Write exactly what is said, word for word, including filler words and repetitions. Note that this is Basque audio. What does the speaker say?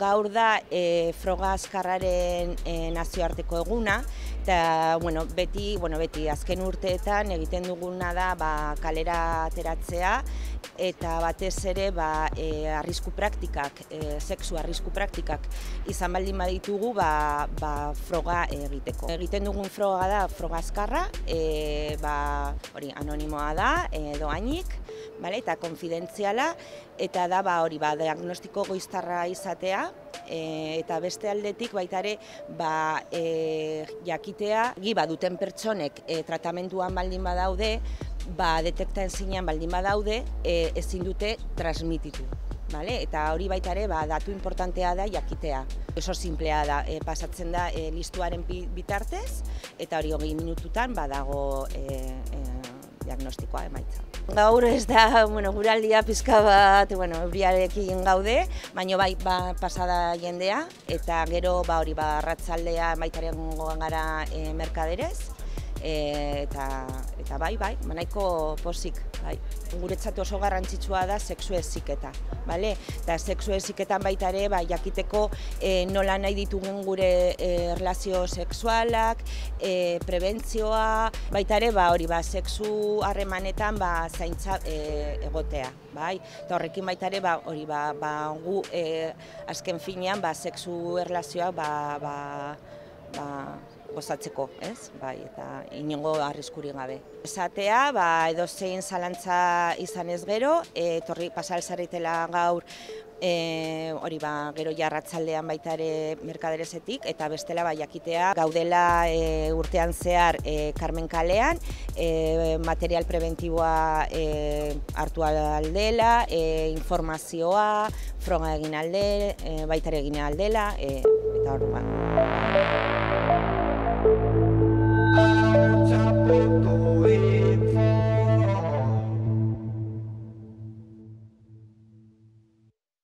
Gaur da e, Froga Azkarraren e, nazioarteko eguna, eta bueno, beti, bueno, beti azken urteetan egiten duguna da ba, kalera ateratzea, eta batez ere ba, e, arrisku praktikak, e, sexu arrisku praktikak izan baldin baditugu ba, ba, froga egiteko. Egiten dugun froga da Froga Azkarra, e, ba, hori anonimoa da, e, doainik, bale, eta konfidentziala, eta da ba, hori ba, diagnostiko goiztarra izatea, e, eta beste aldetik baita ere ba, e, jakitea G I B duten pertsonek e, tratamenduan baldin badaude, ba, detekta ezinean baldin badaude, e, ezin dute transmititu. Bale? Eta hori baita ere ba, datu importantea da jakitea. Oso simplea da, e, pasatzen da e, listuaren bitartez, eta hori hogei minututan badago e, e, diagnostikoa emaitza. Gaur ez da, bueno, gure aldia pizka bat, bueno, euriarekin gaude, baina bai ba, pasada jendea, eta gero ba hori ba arratsaldea baitaren gogan gara e, Merkaderes, e, eta eta bai bai, nahiko pozik, bai. Guretzat oso garrantzitsua da sexu heziketa, bale? Ta sexu heziketan baita ere ba jakiteko e, nola nahi ditugun gure e, erlazio sexualak, e, prebentzioa, baita ere ba hori ba sexu harremanetan ba zaintza e, egotea, bai? Ta horrekin baita ere ba hori ba, ba gu e, azken finean ba sexu erlazioa ba ba ba gozatzeko, ez? Bai, eta inongo arriskurik gabe. Esatea, ba, edozein zalantza izan ez gero, etorri pasal zaretela gaur, e, hori ba, gero jarratzaldean baita ere Merkaderesetik, eta bestela ba, jakitea gaudela e, urtean zehar e, Karmen Kalean, e, material preventiboa e, hartu aldela, e, informazioa, froga egin alde, e, baita ere egin aldela, e, eta hori ba.